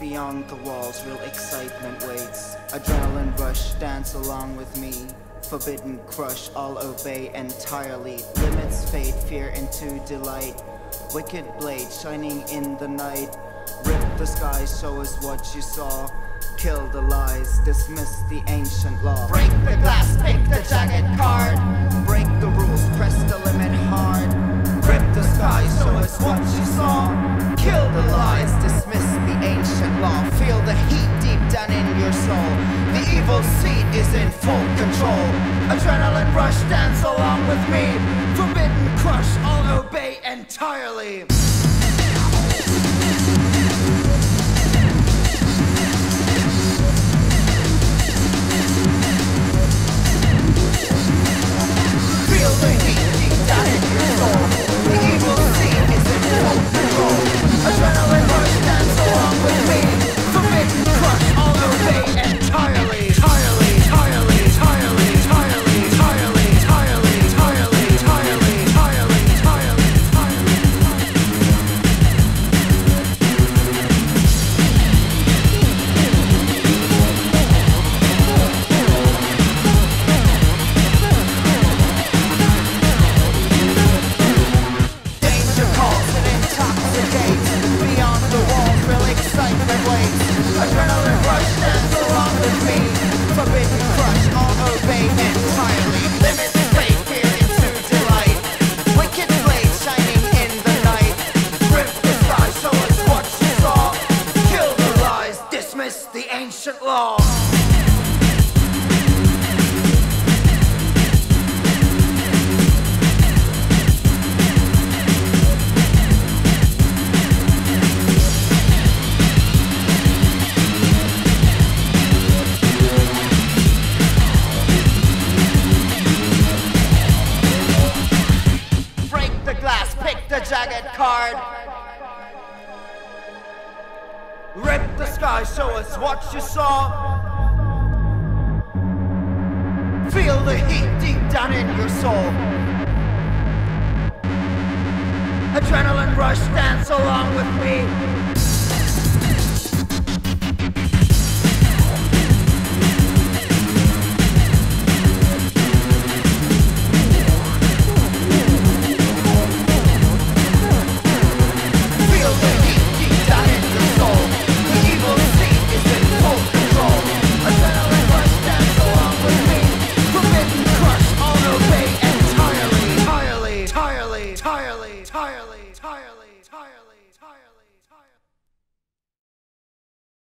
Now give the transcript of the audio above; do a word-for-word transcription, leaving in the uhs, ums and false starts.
Beyond the walls, real excitement waits. Adrenaline rush, dance along with me. Forbidden crush, I'll obey entirely. Limits fade, fear into delight. Wicked blade, shining in the night. Rip the sky, show us what you saw. Kill the lies, dismiss the ancient law. Break the glass, pick the jagged card. Break the rules, press the limit hard. Rip the sky, show us what you saw. Kill the lies, dismiss the ancient law. Feel the heat deep down in your soul. The evil seed is in full control. Adrenaline rush, dance along with me. Forbidden crush, I'll obey entirely. Feel the heat deep down in your soul. The evil seed is in full control. Adrenaline rush, dance along with me. Forbidden crush, I'll obey entirely. Entirely, entirely, entirely, entirely, entirely, entirely, entirely, entirely, entirely, entirely, adrenaline rush, dance along with me. Forbidden crush, I'll obey entirely. Limit fate, fear into delight. Wicked blade shining in the night. Rip the sky, show us what you saw. Kill the lies, dismiss the ancient law. Jagged card. Rip the sky, show us what you saw. Feel the heat deep down in your soul. Adrenaline rush, dance along with me. Entirely, entirely, entirely, entirely.